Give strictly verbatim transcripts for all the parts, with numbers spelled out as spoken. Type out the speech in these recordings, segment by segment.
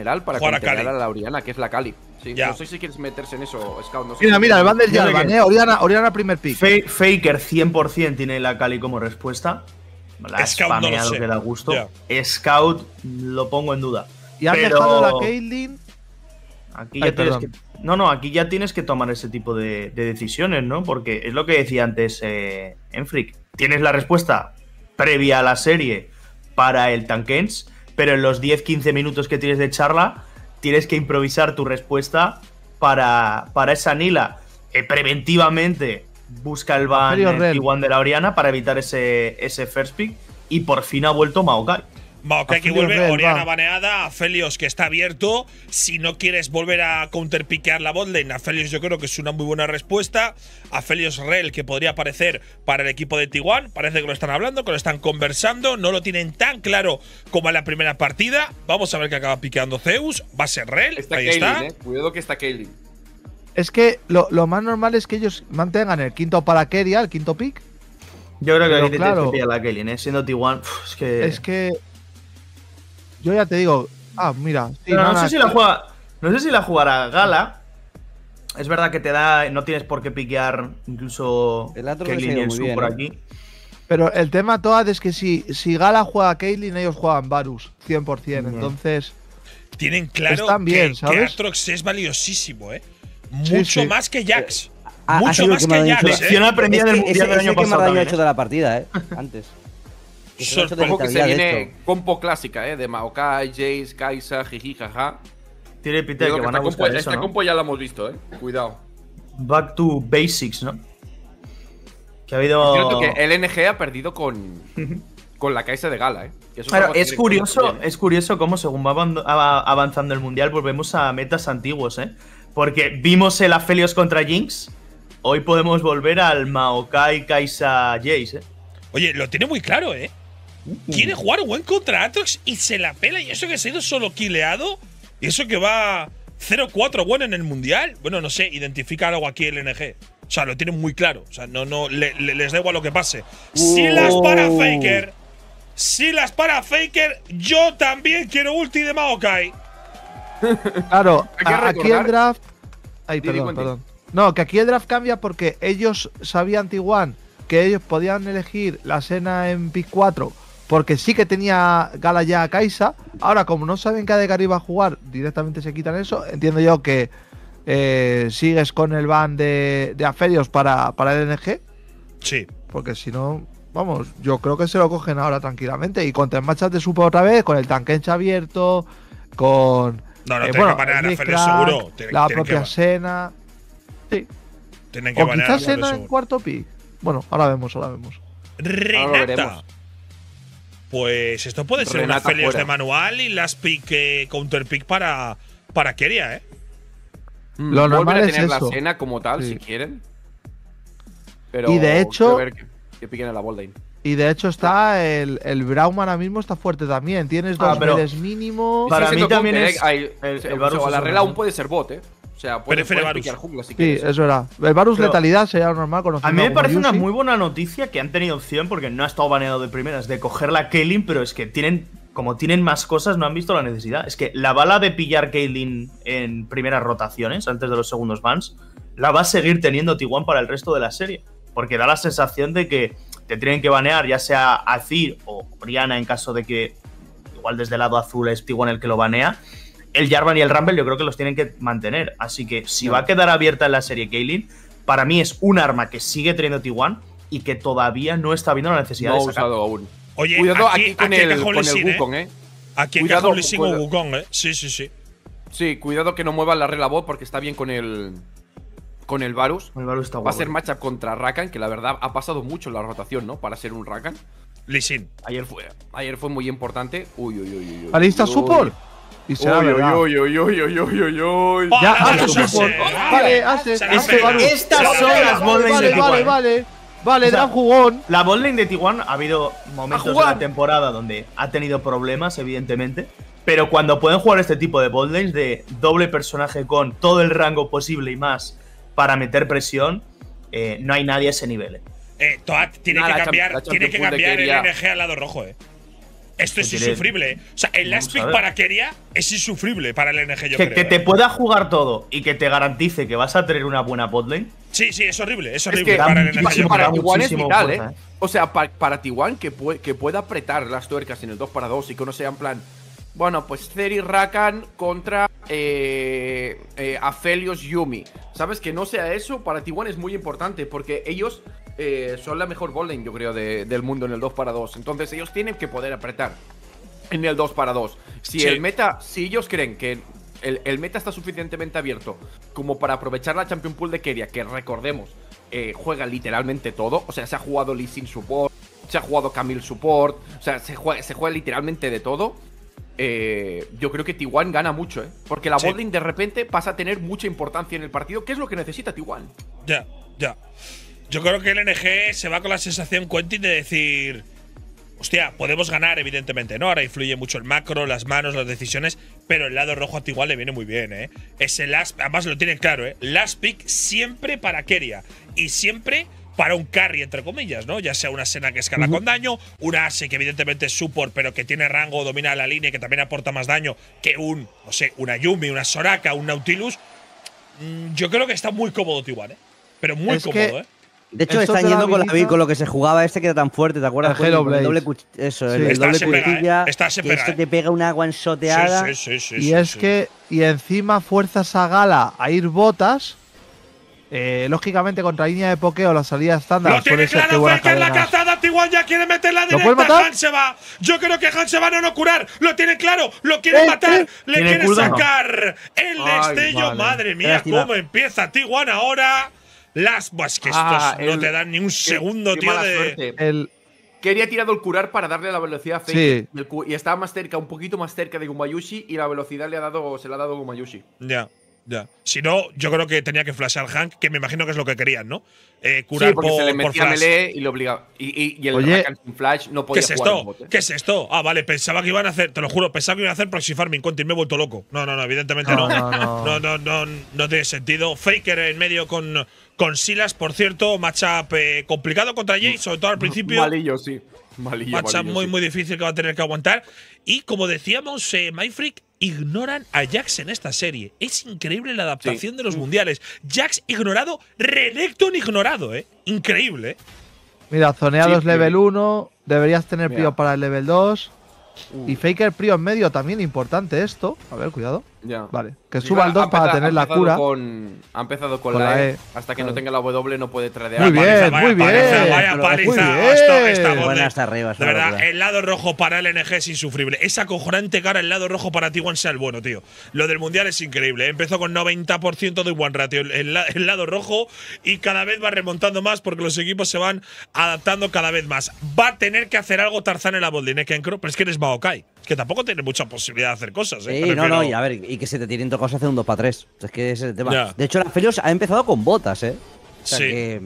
general para contener a, a la Orianna, que es la Cali. Sí, no sé si quieres meterse en eso, Scout. No sé mira, mira, el Bander ya, el Bander, ¿eh? Orianna, Orianna primer pick. Fe Faker cien por cien tiene la Cali como respuesta. La Scout no lo sé. Que da gusto. Yeah. Scout lo pongo en duda. Y ha pero... dejado la Caitlyn. Aquí Ay, ya tienes que, no, no, aquí ya tienes que tomar ese tipo de, de decisiones, ¿no? Porque es lo que decía antes eh, en Freak. Tienes la respuesta previa a la serie para el Tankens, pero en los diez quince minutos que tienes de charla tienes que improvisar tu respuesta para, para esa Nila. Eh, preventivamente busca el ban T uno de la Orianna para evitar ese, ese first pick y por fin ha vuelto Maokai. Maokai que vuelve, Rell, Orianna va. baneada, Aphelios que está abierto. Si no quieres volver a counterpiquear la botlane, Aphelios yo creo que es una muy buena respuesta. Aphelios Rell que podría aparecer para el equipo de T uno. Parece que lo están hablando, que lo están conversando. No lo tienen tan claro como en la primera partida. Vamos a ver que acaba piqueando Zeus. Va a ser Rell, está ahí Kaylin, está. Eh. Cuidado que está Kaylin. Es que lo, lo más normal es que ellos mantengan el quinto para Keria, el quinto pick. Yo creo Pero que claro, te, te, te la Kaylin, eh. siendo T uno. Es que… Es que yo ya te digo, ah, mira. Sí, no, no, no, sé si la juega, no sé si la jugará Gala. Es verdad que te da, no tienes por qué piquear incluso Caitlyn y el Su por aquí. Pero el tema, Toad, es que si, si Gala juega a Caitlyn, ellos juegan Varus, cien por cien. Mm-hmm. Entonces, tienen claro están bien, que, ¿sabes? que Aatrox es valiosísimo, ¿eh? Mucho sí, sí. más que Jax. A, Mucho más que, que Jax. Yo no aprendí del mundial del año pasado. Yo he hecho de la partida, ¿eh? Antes. Sorprende que se viene compo clásica, ¿eh? De Maokai, Jace, Kai'Sa, jiji, jaja. Tiene pinta de que van a buscar eso, ¿no? Esta compo ya la hemos visto, ¿eh? Cuidado. Back to basics, ¿no? Que ha habido… Es cierto que el N G ha perdido con, con la Kai'Sa de Gala, ¿eh? Que eso claro, es, curioso, es curioso cómo según va avanzando el Mundial volvemos a metas antiguos, ¿eh? Porque vimos el Aphelios contra Jinx. Hoy podemos volver al Maokai, Kai'Sa, Jace, ¿eh? Oye, lo tiene muy claro, ¿eh? Quiere jugar Gwen contra Aatrox y se la pela. Y eso que se ha ido solo kileado. Y eso que va cero cuatro Gwen en el mundial. Bueno, no sé, identifica algo aquí el N G. O sea, lo tienen muy claro. O sea, no, no, le, le, les da igual lo que pase. Oh. Sylas para Faker. Sylas para Faker. Yo también quiero ulti de Maokai. Claro, aquí el draft. Ay, perdón, perdón. No, que aquí el draft cambia porque ellos sabían T uno que ellos podían elegir la Senna en pick cuatro. Porque sí que tenía Gala ya a Kai'Sa. Ahora, como no saben que Adekar iba a jugar, directamente se quitan eso. Entiendo yo que eh, sigues con el ban de, de Aphelios para, para el N G. Sí. Porque si no, vamos, yo creo que se lo cogen ahora tranquilamente. Y contra el matchup de Super otra vez, con el Tankencha abierto, con… No, no, eh, tienen bueno, que banear a Aphelios seguro. Tienen, la tienen propia Senna. Sí. Tienen que o banear quizás Senna en cuarto pick. Bueno, ahora vemos, ahora vemos. Renata. Pues esto puede ser Renata un Aphelios de manual y las pick, eh, counter pick para, para Keria, ¿eh? Lo normal a tener es eso. La Senna como tal, sí. si quieren. Pero y de hecho, ver que, que piquen en la botlane. Y de hecho está el, el Braum ahora mismo está fuerte también. Tienes dos niveles ah, mínimo. Para sí, mí también es… es hay, el, el Varus o sea, la regla aún puede ser bot, ¿eh? O sea, puede piquear jungla si quieres. Sí, eso era. El Varus pero letalidad sería normal. A mí me parece una muy buena noticia que han tenido opción, porque no ha estado baneado de primeras, de coger la Kaylin, pero es que tienen, como tienen más cosas, no han visto la necesidad. Es que la bala de pillar Kaylin en primeras rotaciones, antes de los segundos bans, la va a seguir teniendo T uno para el resto de la serie. Porque da la sensación de que te tienen que banear, ya sea Azir o Orianna, en caso de que igual desde el lado azul es T uno el que lo banea. El Jarvan y el Rumble yo creo que los tienen que mantener. Así que si no va a quedar abierta en la serie Kaylin, para mí es un arma que sigue teniendo T uno y que todavía no está viendo la necesidad no de sacar. Usado aún. Oye, cuidado aquí, aquí con aquí el, con el sin, Wukong, ¿eh? Aquí en cuidado, Lee Sin o Wukong, ¿eh? Sí, sí, sí. Sí, cuidado que no muevan la regla bot porque está bien con el… Con el Varus. El Varus está guapo. Va a ser matchup contra Rakan, que la verdad ha pasado mucho la rotación, ¿no? Para ser un Rakan. Lee Sin. Ayer fue, ayer fue muy importante. Uy, uy, uy, uy. uy ¿Ahí está Support? Y se oy, oy, oy, oy, oy, oy, oy. Ya, Ashe, vale, Ashe, estas son las botlane de T uno. Vale, vale, vale, da jugón. La botlane de T uno ha habido momentos de la temporada donde ha tenido problemas, evidentemente. Pero cuando pueden jugar este tipo de botlanes de doble personaje con todo el rango posible y más para meter presión, eh, no hay nadie a ese nivel. Eh, eh Toad tiene que cambiar, tiene que cambiar el N G al lado rojo, eh. Esto es insufrible. O sea, el last pick para Keria es insufrible para el N G, yo creo. Que te pueda jugar todo y que te garantice que vas a tener una buena botlane. Sí, sí, es horrible. Es horrible para el N G. Para T uno es vital, ¿eh? O sea, para T uno que pueda apretar las tuercas en el dos para dos y que no sea en plan… Bueno, pues Ceri Rakan contra eh, eh, Aphelios Yumi. ¿Sabes? Que no sea eso, para T uno es muy importante porque ellos eh, son la mejor botlane, yo creo, de, del mundo en el dos para dos. Entonces ellos tienen que poder apretar en el dos para dos. Si sí. el meta, si ellos creen que el, el meta está suficientemente abierto como para aprovechar la Champion Pool de Keria, que recordemos, eh, juega literalmente todo. O sea, se ha jugado Lee Sin support, se ha jugado Camille support, o sea, se juega, se juega literalmente de todo. Eh, yo creo que T uno gana mucho, ¿eh? Porque la sí. botlane de repente pasa a tener mucha importancia en el partido, que es lo que necesita T uno. Ya, ya. Yo creo que el N G se va con la sensación, Quentin, de decir… Hostia, podemos ganar, evidentemente, ¿no? Ahora influye mucho el macro, las manos, las decisiones, pero el lado rojo a T uno le viene muy bien, ¿eh? Ese last… Además lo tienen claro, ¿eh? Last pick siempre para Keria y siempre… para un carry, entre comillas, ¿no? Ya sea una Senna que escala uh-huh. con daño, una Ashe que evidentemente es support, pero que tiene rango, domina la línea y que también aporta más daño que un, no sé, una Yumi, una Soraka, un Nautilus. Yo creo que está muy cómodo T uno, ¿eh? Pero muy es cómodo, ¿eh? De hecho, están yendo con, la, con lo que se jugaba este que era tan fuerte, ¿te acuerdas? El doble cuchilla. Eso, sí. el doble cuchilla. Eh. Que esto eh. te pega una guansoteada. Sí, sí, sí, sí, y sí, es sí. que… Y encima fuerzas a Gala a ir botas… Eh, lógicamente, contra línea de pokeo, la salida estándar. Lo tiene claro, Faker, la cazada. T uno ya quiere meterla directa. Han se va. Yo creo que Han se va a no curar. Lo tiene claro, lo quiere eh, matar. Eh, le quiere sacar no. el Ay, destello. Vale. Madre mía, cómo empieza T uno ahora. Las. Pues que estos ah, no el, te dan ni un segundo, qué, tío. Qué de… el… Keria ha tirado el curar para darle la velocidad a Faker. Sí. Y estaba más cerca, un poquito más cerca de Gumayusi. Y la velocidad le ha dado, se la ha dado Gumayusi. Ya. Yeah. Ya. Si no, yo creo que tenía que flashear Hank, que me imagino que es lo que querían, ¿no? Eh, curar sí, porque por, se le metía por flash. Melee y lo obligaba. Y, y, y el Oye, Rakan sin flash no podía ¿qué es jugar esto? Bote. ¿Qué es esto? Ah, vale, pensaba que iban a hacer, te lo juro, pensaba que iban a hacer proxy farming, Conti, me he vuelto loco. No, no, no, evidentemente no. No, no, no, no, no, no, no tiene sentido. Faker en medio con, con Sylas, por cierto, matchup eh, complicado contra Jace, sobre todo al principio. Malillo, sí. Malillo, matchup malillo, muy, sí. muy difícil que va a tener que aguantar. Y como decíamos, eh, MyFreak… ignoran a Jax en esta serie. Es increíble la adaptación sí. de los mundiales. Jax ignorado, Renekton ignorado, ¿eh? Increíble, ¿eh? Mira, zoneados sí, level uno. Deberías tener mira. Prio para el level dos. Uh. Y Faker prio en medio también, importante esto. A ver, cuidado. Ya. Vale. Que suba al dos para empezado, tener la cura. Con, ha empezado con, con la E. Hasta que claro. no tenga la W no puede tradear. Muy bien, muy bien. Vaya paliza. Esta buena hasta arriba. De verdad, verdad, el lado rojo para el N G es insufrible. Esa acojonante cara, el lado rojo para T uno sea el bueno, tío. Lo del mundial es increíble. Empezó con noventa por ciento de win ratio el, el lado rojo y cada vez va remontando más porque los equipos se van adaptando cada vez más. Va a tener que hacer algo Tarzan en la botlane, que pero es que eres Maokai. Que tampoco tiene mucha posibilidad de hacer cosas, ¿eh? Sí, no, no, y a ver, y que se te tiren tocados hace un dos para tres. Es que ese es el tema. Yeah. De hecho, la Aphelios ha empezado con botas, ¿eh? O sea sí. que…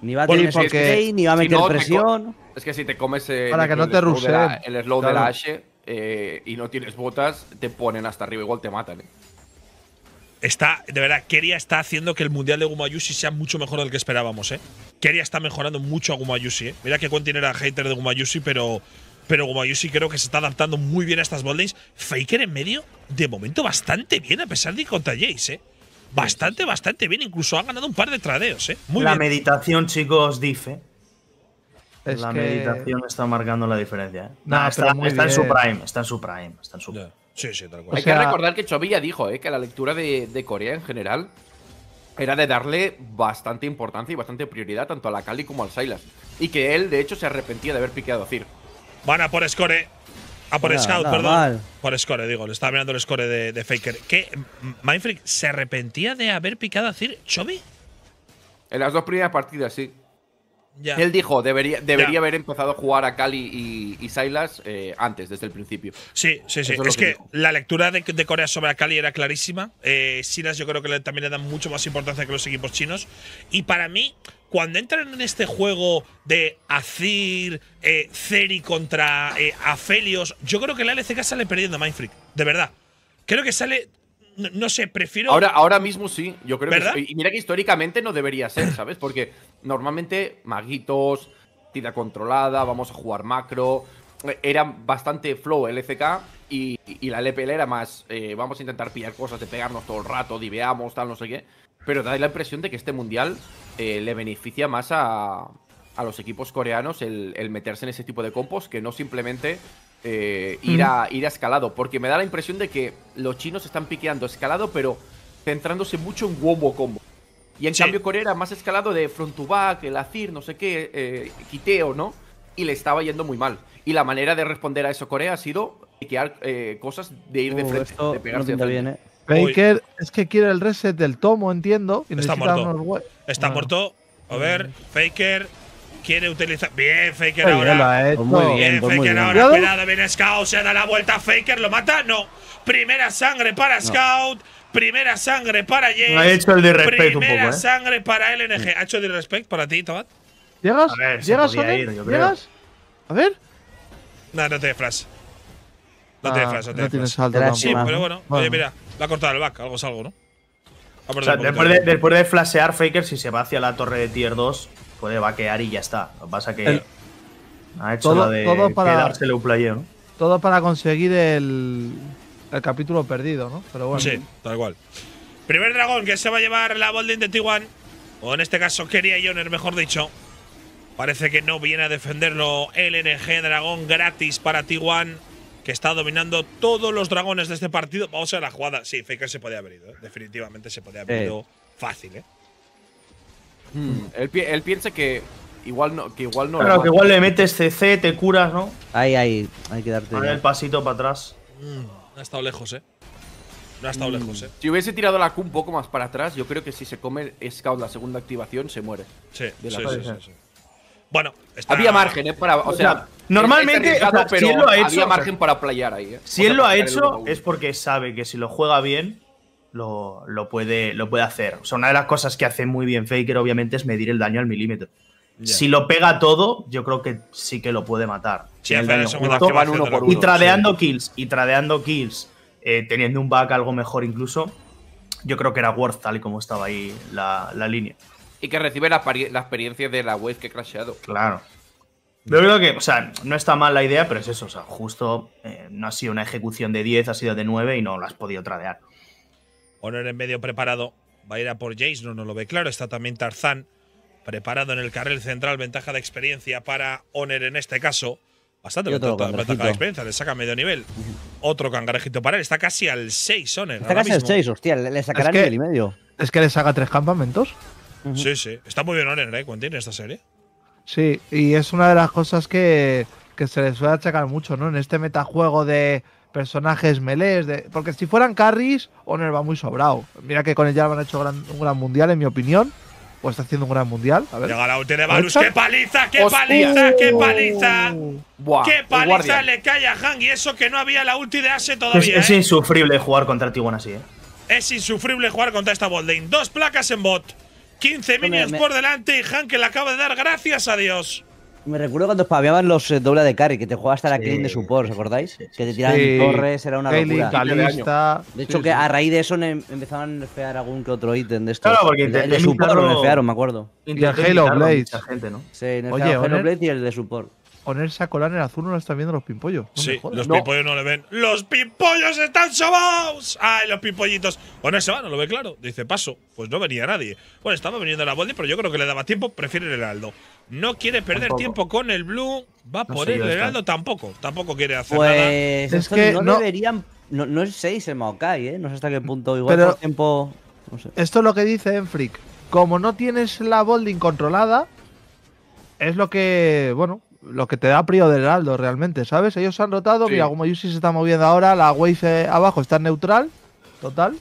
Ni va a tener porque spray, ni va a meter si no, presión. Es que si te comes el, Para que el, no te el, slow, de la, el slow claro. de la Ashe eh, y no tienes botas, te ponen hasta arriba, igual te matan, ¿eh? Está, de verdad, Keria está haciendo que el mundial de Gumayusi sea mucho mejor del que esperábamos, ¿eh? Keria está mejorando mucho a Gumayusi, ¿eh? Mira que Quentin era hater de Gumayusi, pero… Pero Gumayusi creo que se está adaptando muy bien a estas botlanes. Faker en medio, de momento bastante bien, a pesar de ir contra Jace, ¿eh? Bastante, bastante bien. Incluso ha ganado un par de tradeos, ¿eh? Muy la bien. meditación, chicos, diff, ¿eh? Es la que… meditación está marcando la diferencia, ¿eh? No, nah, está, está en su prime, está en su prime, está en su prime. Sí, sí, tal cual. Hay o sea… que recordar que Chovilla dijo, ¿eh? Que la lectura de, de Corea en general era de darle bastante importancia y bastante prioridad tanto a la Kali como al Sylas. Y que él, de hecho, se arrepentía de haber piqueado a Azir. Van a por Score. A por Hola, Scout, nada, perdón. Mal. Por Score, digo. Le estaba mirando el Score de, de Faker. ¿Qué? ¿Mindfreak se arrepentía de haber picado a Azir Chovy? En las dos primeras partidas, sí. Ya. Él dijo, debería, debería ya. haber empezado a jugar a Kali y, y Sylas eh, antes, desde el principio. Sí, sí, sí. Eso es, es que, que la lectura de, de Corea sobre a Kali era clarísima. Eh, Sylas yo creo que le, también le dan mucho más importancia que los equipos chinos. Y para mí… Cuando entran en este juego de Azir, eh, Ceri contra eh, Aphelios, yo creo que la L C K sale perdiendo a MindFreak, de verdad. Creo que sale… No, no sé, prefiero… Ahora, ahora mismo sí, yo creo ¿verdad? que… Y mira que históricamente no debería ser, ¿sabes? Porque normalmente maguitos, tira controlada, vamos a jugar macro… era bastante flow el L C K y, y la L P L era más eh, vamos a intentar pillar cosas, de pegarnos todo el rato, diveamos, tal, no sé qué. Pero da la impresión de que este mundial eh, le beneficia más a, a los equipos coreanos el, el meterse en ese tipo de compos que no simplemente eh, ir, a, ir a escalado. Porque me da la impresión de que los chinos están piqueando escalado, pero centrándose mucho en wombo combo. Y en sí. cambio Corea era más escalado de front to back, el Azir, no sé qué, eh, quiteo, ¿no? Y le estaba yendo muy mal. Y la manera de responder a eso Corea ha sido piquear eh, cosas de ir uh, de frente, de pegarse no de frente. Bien, ¿eh? Faker es que quiere el reset del tomo, entiendo. Y está muerto. Unos... Está bueno. muerto. A ver, Faker quiere utilizar… Bien, Faker Oye, ahora. Muy bien, Faker muy ahora. Bien. Cuidado, viene Scout, se da la vuelta. Faker lo mata. No. Primera sangre para no. Scout. Primera sangre para Jace. Ha hecho el de respect un poco, ¿eh? Primera sangre para L N G. ¿Ha hecho el de respect para ti, Tomat? ¿Llegas? A ver, ¿Llegas, ir, ¿Llegas? A ver. No, no te flash. No te flash, no te flash. Sí, pero bueno. Oye, mira. La ha cortado el back, algo es algo, ¿no? O sea, después, de, después de flashear, Faker, si se va hacia la torre de tier dos, puede vaquear y ya está. Lo que pasa es que el, ha hecho todo, la de todo para, quedársele un player, ¿no? Todo para conseguir el, el capítulo perdido, ¿no? Pero bueno. Sí, tal cual. Primer dragón que se va a llevar la bolding de T uno, o en este caso Keria y Oner, mejor dicho. Parece que no viene a defenderlo L N G, dragón gratis para T uno. Que está dominando todos los dragones de este partido. Vamos a ver la jugada. Sí, Faker se podía haber ido. ¿eh? Definitivamente se podía haber ido eh. fácil, ¿eh? Hmm. Él, pi él piensa que igual no. Que igual no claro, que mata. Igual le metes C C, te curas, ¿no? Ahí, ahí. Hay que darte. Ahora el pasito para atrás. Mm. No ha estado lejos, ¿eh? No ha estado mm. lejos, ¿eh? Si hubiese tirado la Q un poco más para atrás, yo creo que si se come Scout la segunda activación, se muere. Sí, de la sí, sí, sí, sí. Bueno, está… Había margen, ¿eh? Para, o sea, normalmente, o sea, pero si él lo ha hecho, había margen para playar ahí. ¿eh? Si él lo ha hecho es porque sabe que si lo juega bien, lo, lo, puede, lo puede hacer. O sea, una de las cosas que hace muy bien Faker, obviamente, es medir el daño al milímetro. Yeah. Si lo pega todo, yo creo que sí que lo puede matar. Sí, el daño justo, van uno por uno, y tradeando sí. kills, y tradeando kills, eh, teniendo un back algo mejor incluso, yo creo que era worth tal y como estaba ahí la, la línea. Y que recibe la, la experiencia de la wave que he crasheado. Claro. Yo creo que, o sea, no está mal la idea, pero es eso. O sea, justo eh, no ha sido una ejecución de diez, ha sido de nueve y no la has podido tradear. Honor en medio preparado. Va a ir a por Jace, no nos lo ve claro. Está también Tarzan preparado en el carril central. Ventaja de experiencia para Honor en este caso. Bastante ventaja de experiencia, le saca medio nivel. Otro cangrejito para él. Está casi al seis, Honor. Está casi al seis, hostia. Le sacará nivel y medio. ¿Es que le saca tres campamentos? Uh-huh. Sí, sí. Está muy bien Oner, ¿eh? Quentin, en esta serie. Sí, y es una de las cosas que, que se les suele achacar mucho, ¿no? En este metajuego de personajes melees. De... Porque si fueran carries, Oner va muy sobrado. Mira que con el Jarvan han hecho gran, un gran mundial, en mi opinión. O está haciendo un gran mundial. A ver. Llega la ulti de Varus. ¡Qué paliza, qué paliza, qué paliza! Buah, ¡Qué paliza le cae a Hang! Y eso que no había la ulti de Ashe todavía. Es, es ¿eh? insufrible jugar contra T uno así, ¿eh? Es insufrible jugar contra esta bot lane. Dos placas en bot. quince minions por delante y Hank que le acaba de dar gracias a Dios. Me recuerdo cuando spameaban los eh, doble de carry, que te jugaba hasta la sí. Kaylin de support, ¿os acordáis? Sí, sí, que te tiraban sí. torres, era una Kaylin, locura. Calista, de hecho, sí, que sí. a raíz de eso empezaban a nerfear algún que otro ítem de estos. Claro, porque el de, el de support lo nerfearon, me acuerdo. Y el Halo Blade. ¿no? Sí, Oye, Halo Blade y el de support. Poner sacolán en azul no lo están viendo los pimpollos. No sí, los no. pimpollos no le ven. ¡Los pimpollos están sobados! ¡Ay, los pimpollitos! Oner se va, no lo ve claro. Dice, paso. Pues no venía nadie. Bueno, estaba viniendo la bolding, pero yo creo que le daba tiempo. Prefiere el heraldo. No quiere perder tampoco. tiempo con el blue. Va no por el heraldo tampoco. Tampoco quiere hacer pues, nada. Pues… Es que no, no deberían… No, no es seis el Maokai, ¿eh? No sé hasta qué punto. Igual por tiempo… No sé. Esto es lo que dice Enfric. Como no tienes la bolding controlada, es lo que… Bueno… Lo que te da prio del heraldo realmente, ¿sabes? Ellos se han rotado, sí. mira, Gumayusi se está moviendo ahora, la wave abajo está en neutral, total.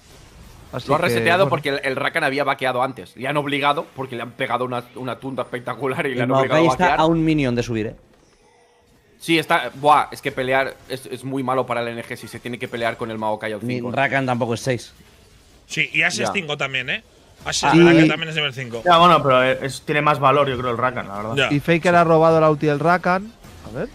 Así lo han reseteado bueno. porque el, el Rakan había vaqueado antes. Le han obligado, porque le han pegado una, una tunda espectacular y, y le han obligado a vaquear. Está a un minion de subir, ¿eh? Sí, está… Buah, es que pelear es, es muy malo para el N G si se tiene que pelear con el Maokai al cinco. Rakan tampoco es seis. Sí, y Ashe es cinco también, ¿eh? Ashe ah, Rakan también es nivel cinco. Ya, bueno, pero es, tiene más valor, yo creo, el Rakan, la verdad. Ya. Y Faker sí. ha robado la ulti del Rakan. A ver.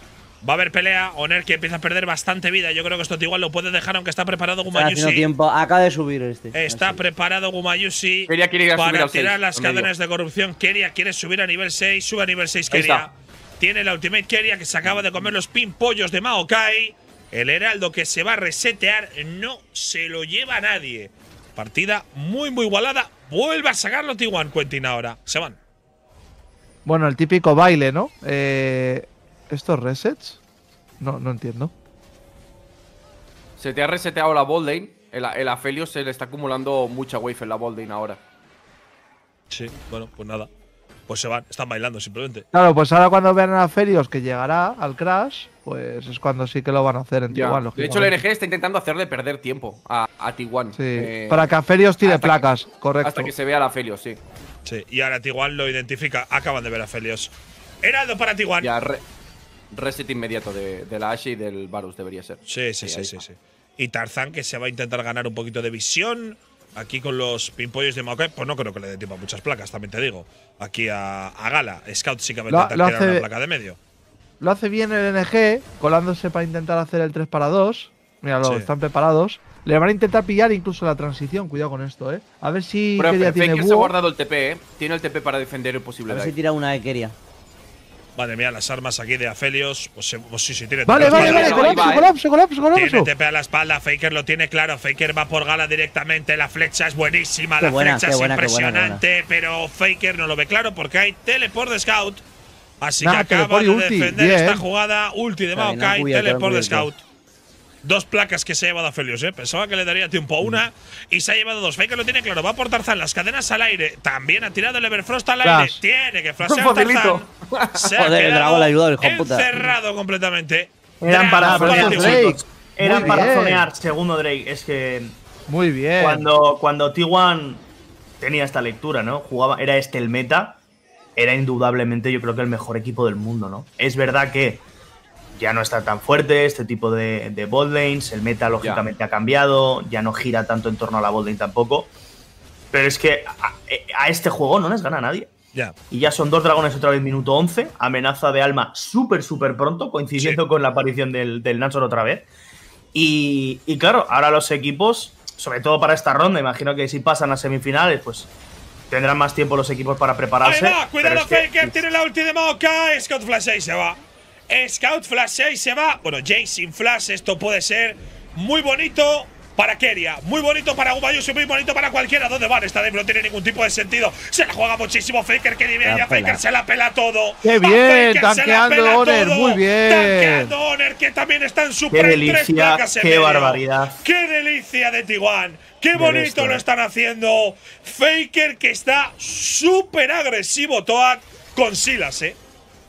Va a haber pelea. Oner que empieza a perder bastante vida. Yo creo que esto igual lo puede dejar, aunque está preparado Gumayusi. Tiempo. Acaba de subir este. Está Así. preparado Gumayusi para subir tirar seis, las cadenas de corrupción. Keria quiere subir a nivel seis. Sube a nivel seis, Keria. Tiene la ultimate Keria que se acaba de comer los pimpollos de Maokai. El heraldo que se va a resetear. No se lo lleva a nadie. Partida muy, muy igualada. Vuelve a sacarlo T uno, Quentin, ahora. Se van. Bueno, el típico baile, ¿no? Eh, ¿Estos resets? No, no entiendo. Se te ha reseteado la bot lane. El, el Aphelios se le está acumulando mucha wave en la bot lane ahora. Sí, bueno, pues nada. Pues se van, están bailando simplemente. Claro, pues ahora cuando vean a Aphelios que llegará al Crash, pues es cuando sí que lo van a hacer en T uno. De hecho, el N G está intentando hacerle perder tiempo a, a T uno. Sí, eh, para que Aphelios tire placas, que, correcto. Hasta que se vea a Aphelios, sí. Sí, y ahora T uno lo identifica. Acaban de ver a Aphelios. Heraldo para T uno. Ya, re reset inmediato de, de la Ashe y del Varus debería ser. Sí, sí, sí, sí, sí, sí. Y Tarzan, que se va a intentar ganar un poquito de visión. Aquí con los pimpollos de Maokai, pues no creo que le dé tiempo a muchas placas, también te digo. Aquí a, a Gala, Scout sí que va a intentar lo, lo tirar hace, una placa de medio. Lo hace bien el N G, colándose para intentar hacer el tres para dos. Míralo, sí, están preparados. Le van a intentar pillar incluso la transición, cuidado con esto, eh. A ver si pero, Keria pero, tiene Faker se ha guardado el T P, eh. Tiene el T P para defender el posible. A ver si tira una de Keria. Vale, mira las armas aquí de Aphelios. Pues sí, sí, sí tiene. Vale, vale, vale, colapso, colapso, colapso, colapso. Tiene T P a la espalda, Faker lo tiene claro. Faker va por Gala directamente. La flecha es buenísima, qué la buena, flecha es buena, impresionante. Buena, pero Faker no lo ve claro porque hay teleport de Scout. Así nah, que acaba de ulti, defender diez. Esta jugada. Ulti de Maokai, no teleport de Scout. Dos placas que se ha llevado Aphelios, eh. Pensaba que le daría tiempo a una y se ha llevado dos. Faker lo tiene claro, va por Tarzan, las cadenas al aire. También ha tirado el Everfrost al aire. Flash. Tiene que flashear a Tarzan. Se ha Joder, quedado el ayudó, hijo encerrado puta. Completamente. Eran para, para Drake. Eran para zonear, segundo Drake. Es que… Muy bien. Cuando, cuando T uno tenía esta lectura, ¿no? Jugaba, era este el meta. Era indudablemente yo creo que el mejor equipo del mundo, ¿no? Es verdad que… Ya no está tan fuerte este tipo de, de bot lanes, el meta lógicamente yeah. ha cambiado, ya no gira tanto en torno a la bot lane tampoco. Pero es que a, a este juego no les gana a nadie. Yeah. Y ya son dos dragones otra vez, minuto once, amenaza de alma súper, súper pronto, coincidiendo sí. con la aparición del, del Nashor otra vez. Y, y claro, ahora los equipos, sobre todo para esta ronda, imagino que si pasan a semifinales, pues… Tendrán más tiempo los equipos para prepararse. Va, ¡cuidado, Faker! Que... ¡Tiene la ulti de Maokai! Scott Flash ahí se va. Scout flashea y se va. Bueno, Jace sin flash. Esto puede ser muy bonito para Keria, muy bonito para Gumayusi, muy bonito para cualquiera. ¿Dónde van? Esta dive no tiene ningún tipo de sentido. Se la juega muchísimo Faker. Que divide a Faker. Se la pela todo. ¡Qué bien! Tanqueando Oner. Muy bien. Tanqueando Oner, que también está en su prime. Tres placas en medio. ¡Qué barbaridad! ¡Qué delicia de T uno! ¡Qué bonito lo están haciendo! Faker que está súper agresivo, Toad, con Sylas, eh.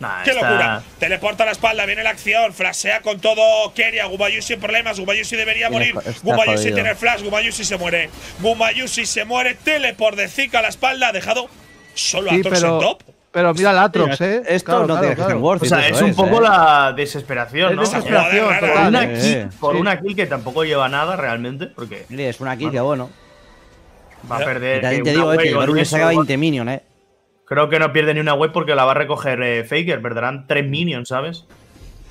Nah, ¡qué esta... locura! Teleporta a la espalda, viene la acción, flashea con todo Keria, Gumayusi sin problemas, Gumayusi debería morir, Gumayusi tiene flash, Gumayusi se muere, Gumayusi se muere, teleport de Zika a la espalda, ha dejado solo sí, Aatrox pero, en top. Pero mira la Aatrox, eh. Esto claro, no claro, tiene claro. que ser worth. O sea, es un es, poco eh. la desesperación, ¿no? Es desesperación, ¿no? Total. Una kill, sí. Por una kill que tampoco lleva nada realmente, porque… Sí, es una kill que bueno. Va a perder… También te digo, eh, que el Varus le saca veinte minions, eh. Creo que no pierde ni una web porque la va a recoger eh, Faker. Perderán tres minions, ¿sabes?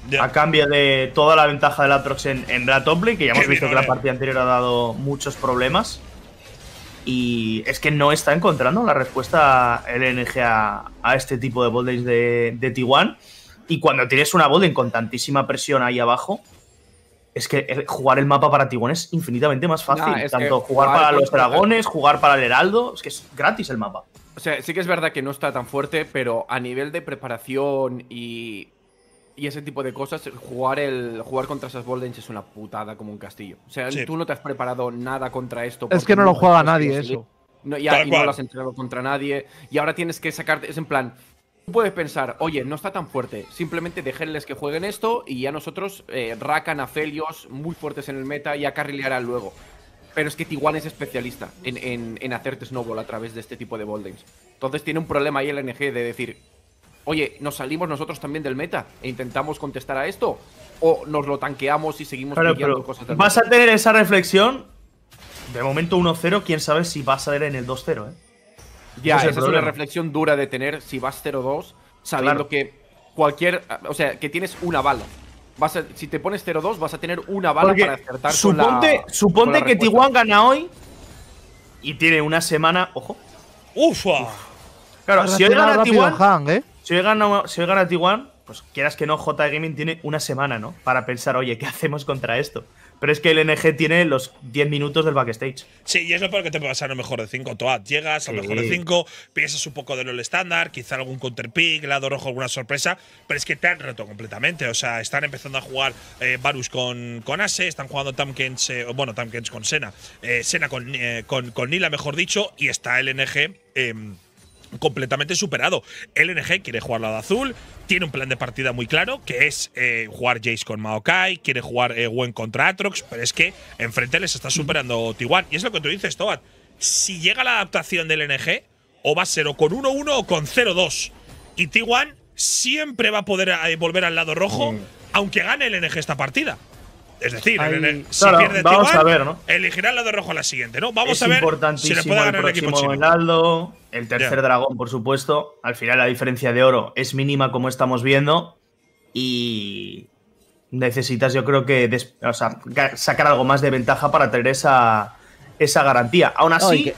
Yeah. A cambio de toda la ventaja de la Aatrox en, en la top lane, que ya hemos visto que la partida anterior ha dado muchos problemas. Y es que no está encontrando la respuesta L N G a, a este tipo de bot lanes de, de T uno. Y cuando tienes una bot lane con tantísima presión ahí abajo… Es que jugar el mapa para T uno es infinitamente más fácil. Nah, tanto jugar, jugar para los dragones, jugar para el heraldo… Es que es gratis el mapa. O sea, sí que es verdad que no está tan fuerte, pero a nivel de preparación y, y ese tipo de cosas, jugar el jugar contra esas bot lanes es una putada como un castillo. O sea, sí. tú no te has preparado nada contra esto. Es que no, no lo juega nadie eso. No, ya, y no lo has entrenado contra nadie. Y ahora tienes que sacarte… Es en plan… Tú puedes pensar, oye, no está tan fuerte, simplemente dejenles que jueguen esto y ya nosotros, eh, Rakan, Aphelios, muy fuertes en el meta, ya carrilearán luego. Pero es que T uno es especialista en, en, en hacerte snowball a través de este tipo de bot lanes. Entonces tiene un problema ahí el N G de decir, oye, nos salimos nosotros también del meta e intentamos contestar a esto, o nos lo tanqueamos y seguimos claro, pillando cosas del Vas meta? A tener esa reflexión, de momento uno cero, quién sabe si vas a ver en el dos cero, ¿eh? Ya, esa es una reflexión dura de tener si vas cero dos, sabiendo claro. que cualquier… O sea, que tienes una bala. Vas a, si te pones cero dos, vas a tener una bala Porque para acertar suponte, con la… Suponte con la que T uno gana hoy y tiene una semana… ¡Ojo! ¡Ufa! Uf. Claro, si hoy, gana T uno, Han, ¿eh? si hoy gana T uno, si hoy gana T uno, pues quieras que no, J Gaming tiene una semana, ¿no? Para pensar, oye, ¿qué hacemos contra esto? Pero es que el N G tiene los diez minutos del backstage. Sí, y es lo peor que te puede pasar a lo mejor de cinco. Toad, llegas a lo mejor de cinco, piensas un poco de LoL estándar, quizá algún counterpick, lado rojo, alguna sorpresa, pero es que te han roto completamente. O sea, están empezando a jugar eh, Varus con, con Ashe, están jugando Tahm-Kench, eh, bueno, Tahm-Kench con Senna, eh, Senna con, eh, con, con Nila, mejor dicho, y está el N G… Eh, completamente superado. L N G quiere jugar lado azul, tiene un plan de partida muy claro, que es eh, jugar Jace con Maokai, quiere jugar eh, Gwen contra Aatrox, pero es que enfrente les está superando T uno. Y es lo que tú dices, Toad. Si llega la adaptación del L N G, o va a ser o con uno uno o con cero dos. Y T uno siempre va a poder eh, volver al lado rojo, mm. aunque gane el L N G esta partida. Es decir, Ay, el, si claro, pierde T uno, ver, ¿no? Elegirá el lado rojo a la siguiente, ¿no? Vamos es a ver si le puede ganar el, el equipo chino. Ronaldo, el tercer yeah. dragón, por supuesto. Al final la diferencia de oro es mínima, como estamos viendo. Y necesitas, yo creo que, des o sea, sacar algo más de ventaja para tener esa, esa garantía. Aún así, oh,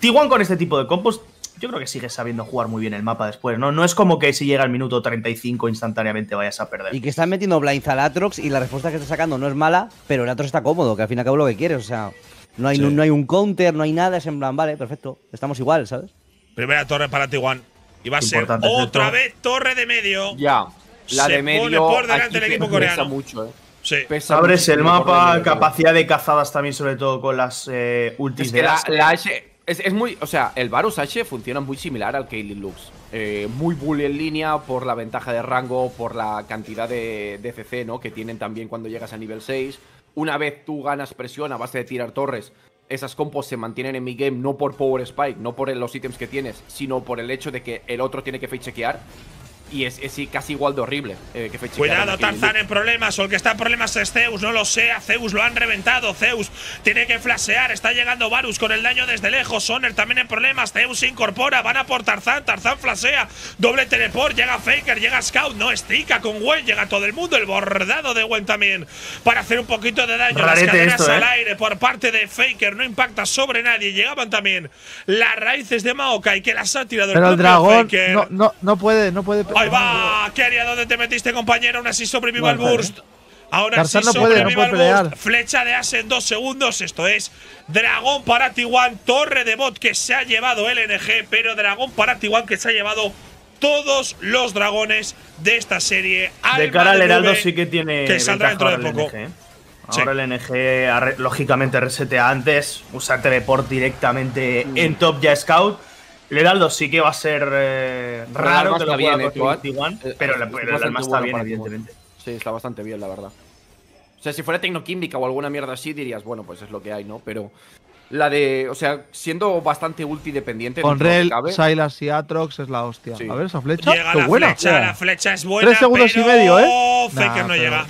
T uno con este tipo de compos, yo creo que sigue sabiendo jugar muy bien el mapa después, ¿no? No es como que si llega al minuto treinta y cinco instantáneamente vayas a perder. Y que están metiendo blinds al Aatrox y la respuesta que está sacando no es mala, pero el Aatrox está cómodo, que al fin y al cabo lo que quiere. O sea, no hay, sí. no, no hay un counter, no hay nada, es en plan, vale, perfecto, estamos igual, ¿sabes? Primera torre para T uno. Y va a ser otra vez torre de medio. Ya, la de medio. Se pone por delante el equipo coreano. Mucho, ¿eh? Sí. Abres el mapa, capacidad de cazadas también, sobre todo con las eh, ultis de la, la Ashe. Es, es muy, o sea, el Varus Ashe funciona muy similar al Kaylin Lux. Eh, muy bully en línea por la ventaja de rango, por la cantidad de, de C C, ¿no? Que tienen también cuando llegas a nivel seis. Una vez tú ganas presión a base de tirar torres, esas compos se mantienen en mid-game no por Power Spike, no por los ítems que tienes, sino por el hecho de que el otro tiene que fake-chequear. Y es, es casi igual de horrible eh, que fecha. Cuidado, Tarzan en problemas, o el que está en problemas es Zeus, no lo sé, a Zeus lo han reventado, Zeus tiene que flashear, está llegando Varus con el daño desde lejos, Oner también en problemas, Zeus se incorpora, van a por Tarzan, Tarzan flashea, doble teleport, llega Faker, llega Scout, no, estica con Gwen, llega todo el mundo, el bordado de Gwen también, para hacer un poquito de daño. Rarete las cadenas esto, ¿eh? Al aire por parte de Faker, no impacta sobre nadie, llegaban también las raíces de Maokai, que las ha tirado el Pero el dragón Faker. No, no, no puede, no puede… Ahí va, Keria, ¿dónde te metiste, compañero? Aún así sobrevive al burst. Ahora sí sobrevive al burst. Flecha de Ashe en dos segundos. Esto es dragón para T uno. Torre de bot que se ha llevado L N G, pero dragón para T uno que se ha llevado todos los dragones de esta serie. De cara al Heraldo sí que tiene que saldrá dentro de poco. Ahora el N G, lógicamente, resetea antes. Usar teleport directamente en top ya Scout. El Heraldo sí que va a ser eh, raro que lo pueda construir T uno, pero el alma está bien, evidentemente. Sí, está bastante bien, la verdad. O sea, si fuera tecnoquímica o alguna mierda así, dirías, bueno, pues es lo que hay, ¿no? Pero la de… O sea, siendo bastante ulti dependiente… Con Rell, Sylas y Aatrox es la hostia. Sí. A ver, esa flecha… Llega la buena. flecha, la flecha es buena, Tres segundos pero… y medio, ¿eh? Faker nah, no llega.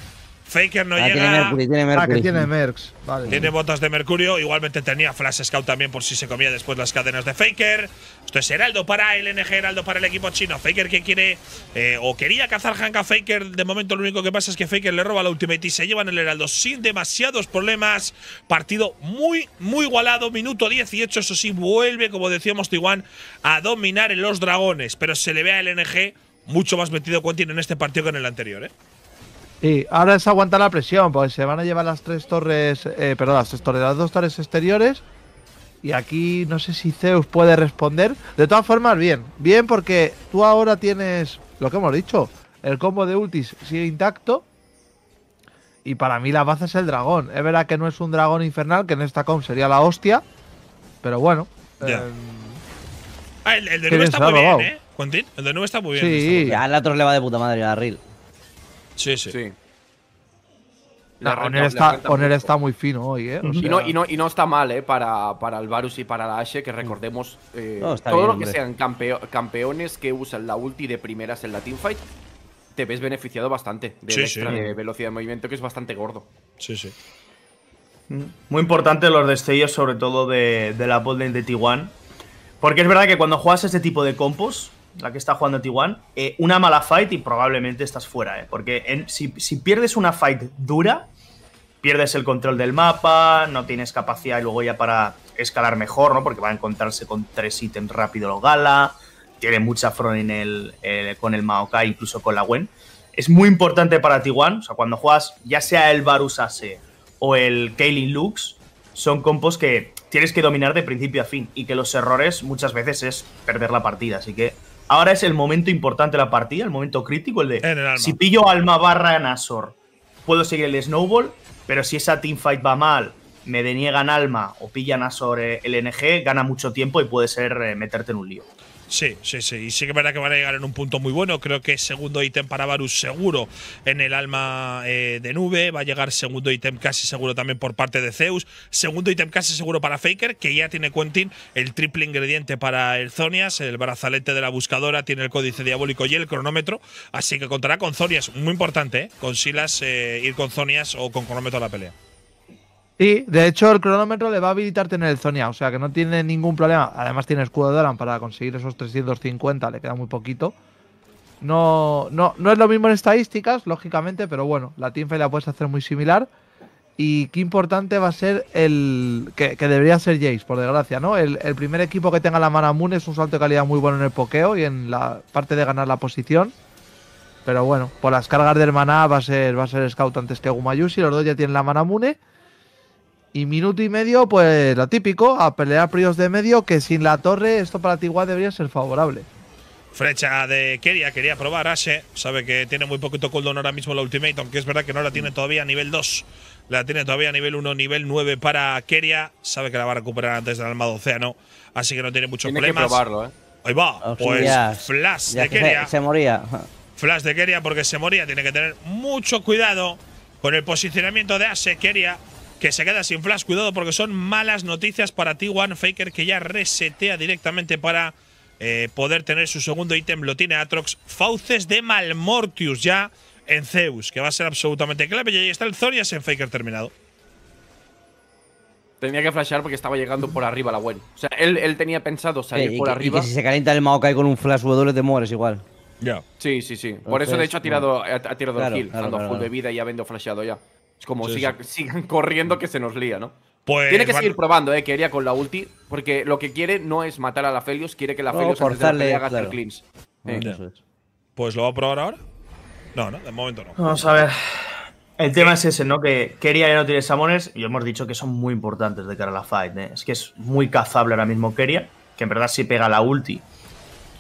Faker no ah, llega. Tiene Mercury, tiene Mercury. Ah, que tiene Mercs. Vale. Tiene botas de Mercurio. Igualmente tenía Flash Scout también por si se comía después las cadenas de Faker. Esto es Heraldo para el N G, Heraldo para el equipo chino. Faker que quiere eh, o quería cazar Hanka Faker. De momento lo único que pasa es que Faker le roba la ultimate y se llevan el Heraldo sin demasiados problemas. Partido muy, muy igualado. Minuto dieciocho, eso sí, vuelve, como decíamos, T uno a dominar en los dragones. Pero se le ve al N G mucho más metido Quentin en este partido que en el anterior, ¿eh? Sí, ahora es aguantar la presión, porque se van a llevar las tres torres, eh, perdón, las tres torres, las dos torres exteriores. Y aquí no sé si Zeus puede responder. De todas formas, bien, bien, porque tú ahora tienes lo que hemos dicho, el combo de ultis sigue intacto. Y para mí la baza es el dragón. Es verdad que no es un dragón infernal, que en esta comp sería la hostia. Pero bueno. Yeah. Eh, ah, el, el de nube está muy bien, ¿eh? Quentin, el de nube está muy bien. Sí, ya el otro le va de puta madre a Reel. Sí, sí. sí. La no, Oner, está, Oner está muy fino hoy, ¿eh? O sea, y, no, y, no, y no está mal, ¿eh? Para, para el Varus y para la Ashe, que recordemos eh, no, todo bien, lo que sean campeo campeones que usan la ulti de primeras en la teamfight, te ves beneficiado bastante de, sí, extra sí. de velocidad de movimiento, que es bastante gordo. Sí, sí. Muy importante los destellos, sobre todo de, de la botlane de T uno. Porque es verdad que cuando juegas este tipo de compos… la que está jugando T uno, eh, una mala fight y probablemente estás fuera, ¿eh? Porque en, si, si pierdes una fight dura, pierdes el control del mapa, no tienes capacidad y luego ya para escalar mejor, ¿no? Porque va a encontrarse con tres ítems rápido los Gala, tiene mucha front en el, eh, con el Maokai, incluso con la Gwen. es muy importante para T uno. O sea, cuando juegas ya sea el Varus Ashe o el Kaylin Lux, son compos que tienes que dominar de principio a fin y que los errores muchas veces es perder la partida. Así que ahora es el momento importante de la partida, el momento crítico, el de el si pillo alma barra Nasor, puedo seguir el snowball, pero si esa teamfight va mal, me deniegan alma o pillan a sobre L N G, gana mucho tiempo y puede ser eh, meterte en un lío. Sí, sí, sí. Y sí que es verdad que van a llegar en un punto muy bueno. Creo que segundo ítem para Varus seguro en el alma eh, de nube. Va a llegar segundo ítem casi seguro también por parte de Zeus. Segundo ítem casi seguro para Faker, que ya tiene Quentin el triple ingrediente para el Zonias. El brazalete de la buscadora tiene el códice diabólico y el cronómetro. Así que contará con Zonias. Muy importante, ¿eh? Con Sylas eh, ir con Zonias o con cronómetro a la pelea. Sí, de hecho el cronómetro le va a habilitar tener el Zonia, o sea que no tiene ningún problema. Además tiene escudo de Oran para conseguir esos trescientos cincuenta, le queda muy poquito. No, no, no es lo mismo en estadísticas, lógicamente, pero bueno, la teamfight la puedes hacer muy similar. Y qué importante va a ser el… que, que debería ser Jace, por desgracia, ¿no? El, el primer equipo que tenga la mana Moon es un salto de calidad muy bueno en el pokeo y en la parte de ganar la posición. Pero bueno, por las cargas del maná va a ser, va a ser Scout antes que Gumayusi, los dos ya tienen la mana Moon. Y minuto y medio, pues lo típico, a pelear prios de medio, que sin la torre esto para T uno debería ser favorable. Flecha de Keria, quería probar Ashe, sabe que tiene muy poquito cooldown ahora mismo la ultimate, aunque es verdad que no la tiene todavía a nivel dos, la tiene todavía a nivel uno, nivel nueve para Keria, sabe que la va a recuperar antes del alma de océano, así que no tiene muchos tiene problemas. Que probarlo, ¿eh? Ahí va, oh, pues ya, flash ya de Keria. Se, se moría. Flash de Keria porque se moría, tiene que tener mucho cuidado con el posicionamiento de Ashe, Keria, que se queda sin flash. Cuidado porque son malas noticias para T uno. Faker que ya resetea directamente para eh, poder tener su segundo ítem. Lo tiene Aatrox. Fauces de Malmortius ya en Zeus, que va a ser absolutamente clave. Y ahí está el Zonias en Faker terminado. Tenía que flashear porque estaba llegando por arriba la Gwen. O sea, él, él tenía pensado salir sí, por que, arriba. Y que si se calienta el Maokai con un flash W te mueres igual. Ya. Yeah. Sí, sí, sí. Entonces, por eso de hecho ha tirado, no. ha tirado claro, el heal, claro, dando claro, full claro. de vida y habiendo flasheado ya. Es como sí, siga, sí. sigan corriendo que se nos lía, ¿no? Pues, tiene que bueno. seguir probando, ¿eh? Keria con la ulti. Porque lo que quiere no es matar a la Aphelios. Quiere que la Aphelios no, antes de la pelea haga claro. el cleanse. Eh. Yeah. Pues lo va a probar ahora. No, no, de momento no. Vamos a ver. El tema es ese, ¿no? Que Keria ya no tiene summoners. Y hemos dicho que son muy importantes de cara a la fight, ¿eh? Es que es muy cazable ahora mismo Keria. Que en verdad si pega la ulti,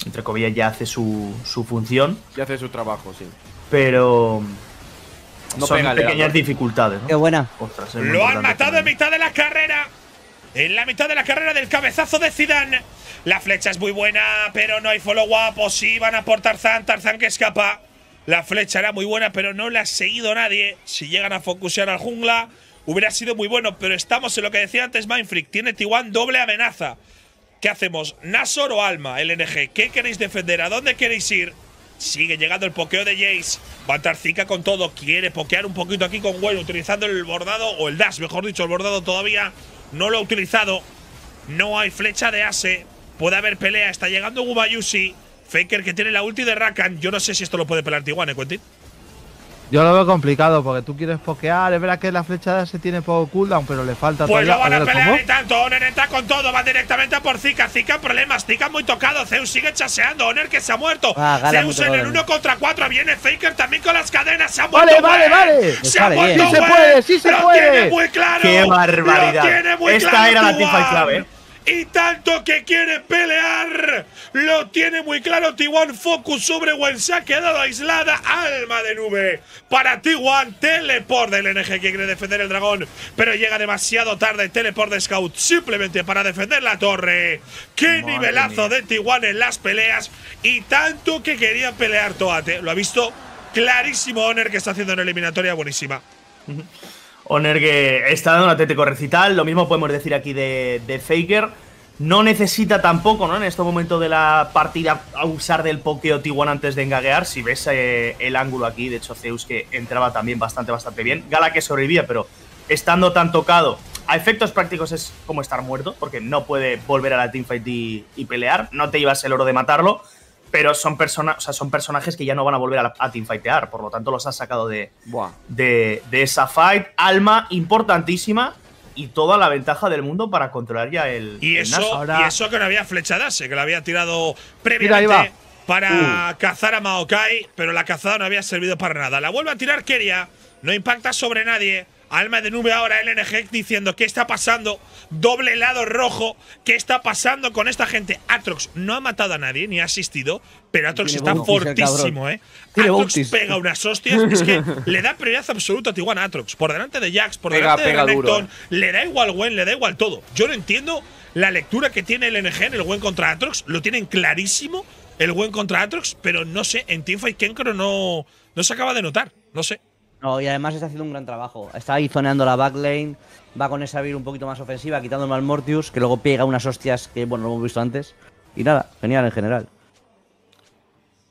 entre comillas, ya hace su, su función. Ya hace su trabajo, sí. Pero… No son pegale, pequeñas ¿no? dificultades, ¿no? Qué buena. Ostras, lo han matado en mitad de la carrera. En la mitad de la carrera del cabezazo de Zidane. La flecha es muy buena, pero no hay follow-up. O sí, van a por Tarzan. Tarzan que escapa. La flecha era muy buena, pero no la ha seguido nadie. Si llegan a focusear al jungla, hubiera sido muy bueno. Pero estamos en lo que decía antes Mindfreak. Tiene T uno doble amenaza. ¿Qué hacemos? ¿Nasor o Alma? L N G. ¿Qué queréis defender? ¿A dónde queréis ir? Sigue llegando el pokeo de Jace. Va a Tarzica con todo. Quiere pokear un poquito aquí con Gwen, utilizando el bordado, o el dash, mejor dicho. El bordado todavía no lo ha utilizado. No hay flecha de Ashe. Puede haber pelea. Está llegando Gumayusi. Faker que tiene la ulti de Rakan. Yo no sé si esto lo puede pelar T uno, ¿eh, Quentin? Yo lo veo complicado porque tú quieres pokear. Es verdad que la flecha de Ashe tiene poco cooldown, pero le falta… Pues todavía. no van a, a ver, pelear ni tanto. Oner está con todo. Va directamente a por Zika. Zika en problemas. Zika muy tocado. Zeus sigue chaseando. Oner que se ha muerto. Ah, Zeus en el uno contra cuatro. Viene Faker también con las cadenas. Se ha muerto. Vale, vale, vale. Se ha muerto. Sí se puede, sí se lo puede. Lo tiene muy claro. Qué barbaridad. Lo tiene muy Esta claro, era la teamfight clave. Y tanto que quiere pelear, lo tiene muy claro T uno. Focus sobre Gwen, se ha quedado aislada. Alma de nube para T uno. Teleport del L N G que quiere defender el dragón, pero llega demasiado tarde. Teleport de Scout simplemente para defender la torre. Qué Madre nivelazo mía. de T uno en las peleas. Y tanto que quería pelear Toate. Lo ha visto clarísimo Oner, que está haciendo una eliminatoria buenísima. Oner que está dando un auténtico recital. Lo mismo podemos decir aquí de, de Faker. No necesita tampoco, ¿no?, en este momento de la partida, a usar del pokeo T uno antes de engaguear. Si ves eh, el ángulo aquí, de hecho Zeus que entraba también bastante, bastante bien. Gala que sobrevivía, pero estando tan tocado, a efectos prácticos es como estar muerto, porque no puede volver a la teamfight y, y pelear. No te llevas el oro de matarlo, pero son, persona, o sea, son personajes que ya no van a volver a, a teamfightear. Por lo tanto, los has sacado de, de, de esa fight. Alma importantísima y toda la ventaja del mundo para controlar ya el… Y, el eso, Nash. Ahora, y eso que no había flechadase, que la había tirado previamente… Mira, ahí va. para uh. cazar a Maokai, pero la cazada no había servido para nada. La vuelve a tirar Keria, no impacta sobre nadie. Alma de nube ahora, L N G diciendo ¿qué está pasando? Doble lado rojo, ¿qué está pasando con esta gente? Aatrox no ha matado a nadie, ni ha asistido, pero Aatrox está fortísimo, ¿eh? Aatrox pega unas hostias, es que le da prioridad absoluta a T uno a Aatrox. Por delante de Jax, por pega, delante pega de Renekton, le da igual Gwen, le da igual todo. Yo no entiendo la lectura que tiene L N G en el Gwen contra Aatrox, lo tienen clarísimo, el Gwen contra Aatrox, pero no sé, en Teamfight Kenkro no, no se acaba de notar, no sé. No, y además está haciendo un gran trabajo. Está ahí zoneando la backlane. Va con esa vir un poquito más ofensiva, quitando mal Mortius, que luego pega unas hostias que, bueno, lo hemos visto antes. Y nada, genial en general.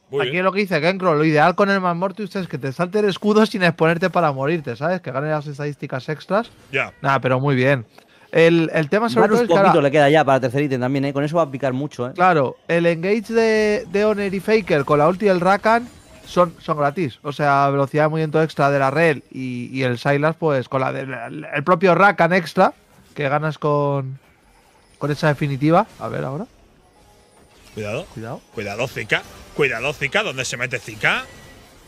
Muy Aquí bien. Lo que dice Kenkro, lo ideal con el mal Mortius es que te salte el escudo sin exponerte para morirte, ¿sabes? Que gane las estadísticas extras. Ya. Yeah. Nada, pero muy bien. El, el tema sobre Varus todo es que… poquito ahora, le queda ya para tercer ítem también, ¿eh? Con eso va a picar mucho, ¿eh? Claro, el engage de, de Oner y Faker con la ulti del Rakan… Son, son gratis, o sea, velocidad de movimiento extra de la Rell y, y el Sylas, pues con la del el propio Rakan extra, que ganas con con esa definitiva. A ver ahora. Cuidado, cuidado, cuidado Zika, cuidado Zika, ¿dónde se mete Zika?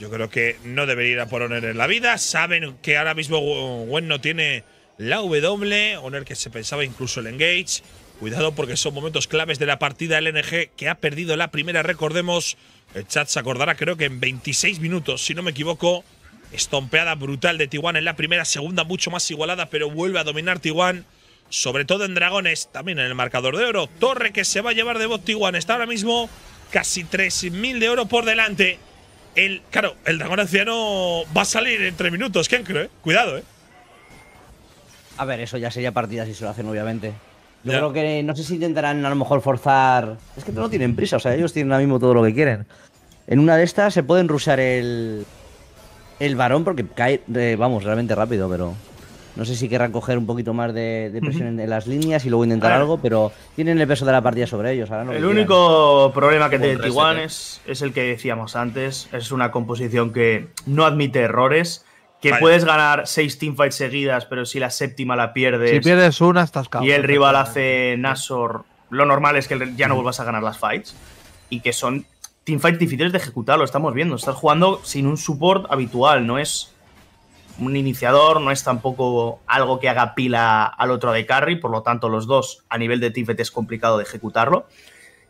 Yo creo que no debería ir a por Oner en la vida, saben que ahora mismo Gwen no tiene la W, Oner que se pensaba incluso el engage. Cuidado porque son momentos claves de la partida. L N G que ha perdido la primera, recordemos, el chat se acordará, creo que en veintiséis minutos, si no me equivoco. Estompeada brutal de T uno en la primera, segunda mucho más igualada, pero vuelve a dominar T uno, sobre todo en dragones, también en el marcador de oro. Torre que se va a llevar de bot T uno, está ahora mismo casi tres mil de oro por delante. El, claro, el dragón anciano va a salir en tres minutos, ¿quién cree? Cuidado, ¿eh? A ver, eso ya sería partida si se lo hacen, obviamente. Yo yeah. creo que no sé si intentarán a lo mejor forzar… Es que no tienen prisa, o sea, ellos tienen ahora mismo todo lo que quieren. En una de estas se pueden rushear el… el varón porque cae, eh, vamos, realmente rápido, pero… No sé si querrán coger un poquito más de, de presión en, en las líneas y luego intentar algo, pero tienen el peso de la partida sobre ellos. Ahora no el único quieran. problema que tiene T uno es, es el que decíamos antes, es una composición que no admite errores. Que vale. puedes ganar seis teamfights seguidas, pero si la séptima la pierdes… Si pierdes una, estás cabrón. Y el rival hace Nashor… Lo normal es que ya no vuelvas a ganar las fights. Y que son teamfights difíciles de ejecutar, lo estamos viendo. Estás jugando sin un support habitual. No es un iniciador, no es tampoco algo que haga pila al otro de carry. Por lo tanto, los dos, a nivel de teamfight, es complicado de ejecutarlo.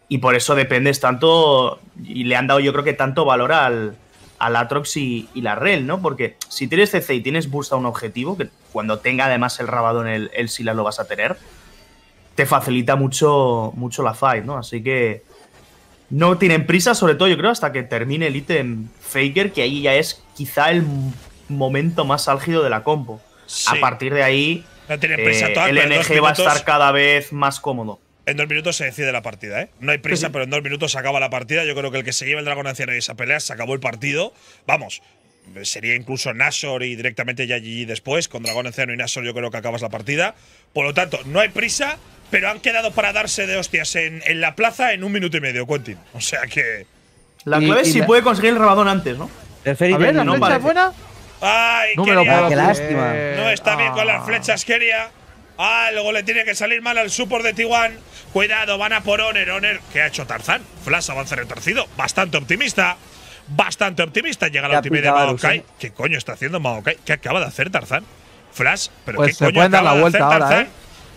Y por eso dependes tanto… Y le han dado, yo creo que tanto valor al… al Aatrox y, y la Rell, ¿no? Porque si tienes C C y tienes burst a un objetivo, que cuando tenga además el Rabadón el, el Sylas lo vas a tener, te facilita mucho, mucho la fight, ¿no? Así que no tienen prisa, sobre todo yo creo hasta que termine el ítem Faker, que ahí ya es quizá el momento más álgido de la compo. Sí. A partir de ahí, no tienen prisa, eh, el N G va a estar cada vez más cómodo. En dos minutos se decide la partida, ¿eh? No hay prisa, sí, sí. pero en dos minutos se acaba la partida. Yo creo que el que se lleva el dragón anciano y esa pelea se acabó el partido. Vamos, sería incluso Nashor y directamente ya G G después. Con dragón anciano y Nashor yo creo que acabas la partida. Por lo tanto, no hay prisa, pero han quedado para darse de hostias en, en la plaza en un minuto y medio, Quentin. O sea que… La clave es si puede conseguir el Rabadón antes, ¿no? A ver, ¿la flecha es buena? ¡Ay, Keria! ¡Qué lástima! No está bien con las flechas, Keria. Algo le tiene que salir mal al support de T uno. Cuidado, van a por Oner. Oner, ¿qué ha hecho Tarzan? Flash avance retorcido. Bastante optimista. Bastante optimista. Llega la ultimate de Maokai. ¿Sí? ¿Qué coño está haciendo Maokai? ¿Qué acaba de hacer Tarzan? Flash, pero pues ¿qué coño acaba la de vuelta hacer ahora, Tarzan? ¿Eh?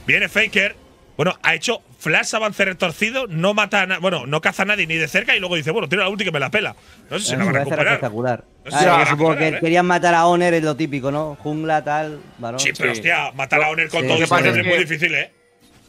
Viene Faker. Bueno, ha hecho flash avance retorcido. No mata a Bueno, no caza a nadie ni de cerca. Y luego dice, bueno, tiro la ulti que me la pela. No sé si la va a recuperar. Espectacular. No sé si ah, supongo que ¿eh? querían matar a Oner, es lo típico, ¿no? Jungla, tal, varón. Sí, pero sí. hostia, matar a Oner con sí. todo esto es muy difícil, ¿eh?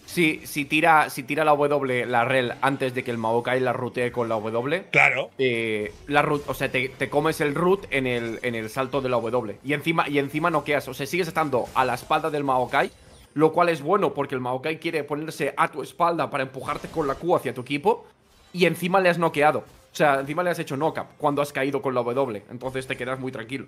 Si, si, tira, si tira la W, la Rell, antes de que el Maokai la rutee con la W… Claro. Eh, la root, o sea, te, te comes el root en el, en el salto de la W. Y encima, y encima noqueas. O sea, sigues estando a la espalda del Maokai, lo cual es bueno porque el Maokai quiere ponerse a tu espalda para empujarte con la Q hacia tu equipo. Y encima le has noqueado. O sea, encima le has hecho knock-up cuando has caído con la W. Entonces te quedas muy tranquilo.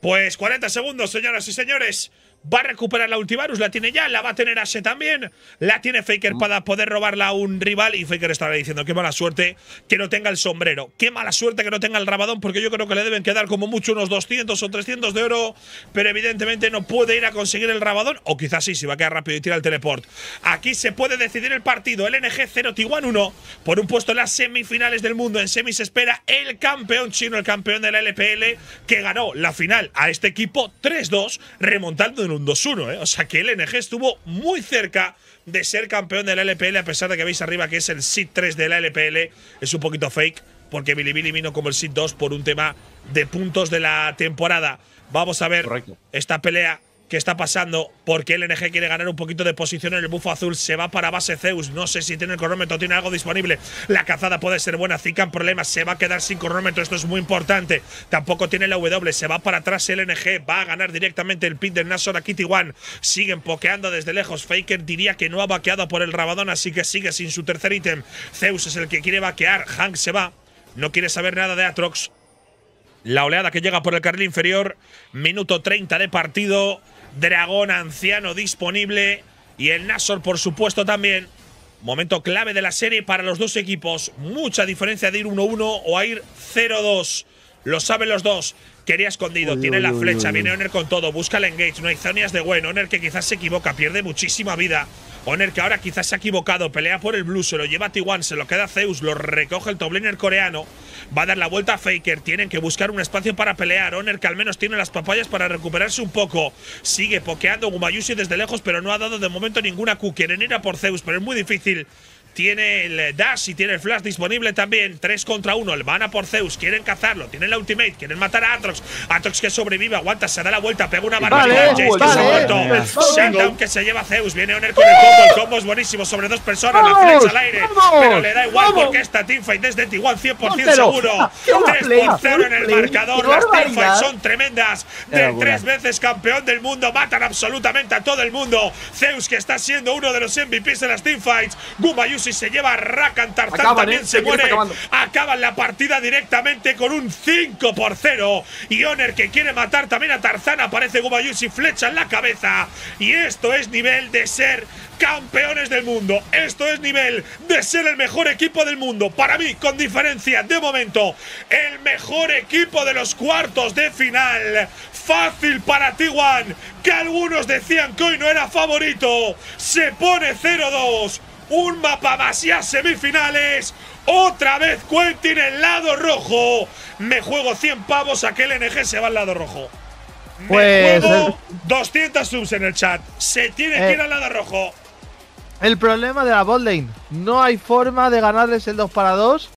Pues cuarenta segundos, señoras y señores. Va a recuperar la ulti Varus, la tiene ya, la va a tener Ashe también. La tiene Faker para poder robarla a un rival. Y Faker estará diciendo, qué mala suerte que no tenga el sombrero. Qué mala suerte que no tenga el Rabadón, porque yo creo que le deben quedar como mucho unos doscientos o trescientos de oro. Pero evidentemente no puede ir a conseguir el Rabadón. O quizás sí, si va a quedar rápido y tira el teleport. Aquí se puede decidir el partido. L N G cero T uno por un puesto en las semifinales del mundo. En semis espera el campeón chino, el campeón de la L P L, que ganó la final a este equipo tres dos, remontando en un dos uno, ¿eh? O sea que el N G estuvo muy cerca de ser campeón de la L P L, a pesar de que veis arriba que es el seed tres de la L P L. Es un poquito fake, porque Bilibili vino como el seed dos por un tema de puntos de la temporada. Vamos a ver Correcto. Esta pelea que está pasando, porque el N G quiere ganar un poquito de posición en el bufo azul. Se va para base Zeus, no sé si tiene el cronómetro, tiene algo disponible. La cazada puede ser buena, Zican problemas, se va a quedar sin cronómetro, esto es muy importante. Tampoco tiene la W, se va para atrás el N G, va a ganar directamente el pit del Nashor a T uno. Siguen pokeando desde lejos, Faker diría que no ha vaqueado por el Rabadón, así que sigue sin su tercer ítem. Zeus es el que quiere vaquear, Hank se va, no quiere saber nada de Aatrox. La oleada que llega por el carril inferior, minuto treinta de partido. Dragón anciano disponible y el Nashor, por supuesto, también. Momento clave de la serie para los dos equipos. Mucha diferencia de ir uno uno o a ir cero dos. Lo saben los dos. Keria escondido, oye, tiene oye, la oye, flecha, oye. Viene Oner con todo, busca el engage, no hay Zonias de Gwen. Oner que quizás se equivoca, pierde muchísima vida. Oner que ahora quizás se ha equivocado, pelea por el blue, se lo lleva a T uno, se lo queda Zeus, lo recoge el tobliner coreano. Va a dar la vuelta a Faker, tienen que buscar un espacio para pelear. Oner que al menos tiene las papayas para recuperarse un poco. Sigue pokeando Gumayusi desde lejos, pero no ha dado de momento ninguna Q. Quieren ir a por Zeus, pero es muy difícil. Tiene el dash y tiene el flash disponible también. tres contra uno. El mana por Zeus. Quieren cazarlo. Tienen la ultimate. Quieren matar a Aatrox. Aatrox que sobrevive. Aguanta. Se da la vuelta. Pega una barbaridad. Vale, Jace que se ha muerto. Shutdown que se lleva a Zeus. Viene Oner con el combo. El combo es buenísimo. Sobre dos personas. La flecha al aire. Vamos, pero le da igual vamos. Porque esta teamfight es de T uno cien por cien seguro. tres por cero en el marcador. Las teamfights son tremendas. Del tres veces campeón del mundo. Matan absolutamente a todo el mundo. Zeus que está siendo uno de los M V Ps de las teamfights. Gumayusi y se lleva a Rakan, Tarzan acaban, también eh, se muere. Acaban la partida directamente con un cinco por cero. Y Oner que quiere matar también a Tarzan. Aparece Gumayusi, flecha en la cabeza. Y esto es nivel de ser campeones del mundo. Esto es nivel de ser el mejor equipo del mundo. Para mí, con diferencia, de momento, el mejor equipo de los cuartos de final. Fácil para T uno, que algunos decían que hoy no era favorito. Se pone cero dos. Un mapa más y a semifinales. Otra vez Quentin en lado rojo. Me juego cien pavos a que el N G se va al lado rojo. Me pues juego el... doscientos subs en el chat. Se tiene eh, que ir al lado rojo. El problema de la botlane. No hay forma de ganarles el dos para dos.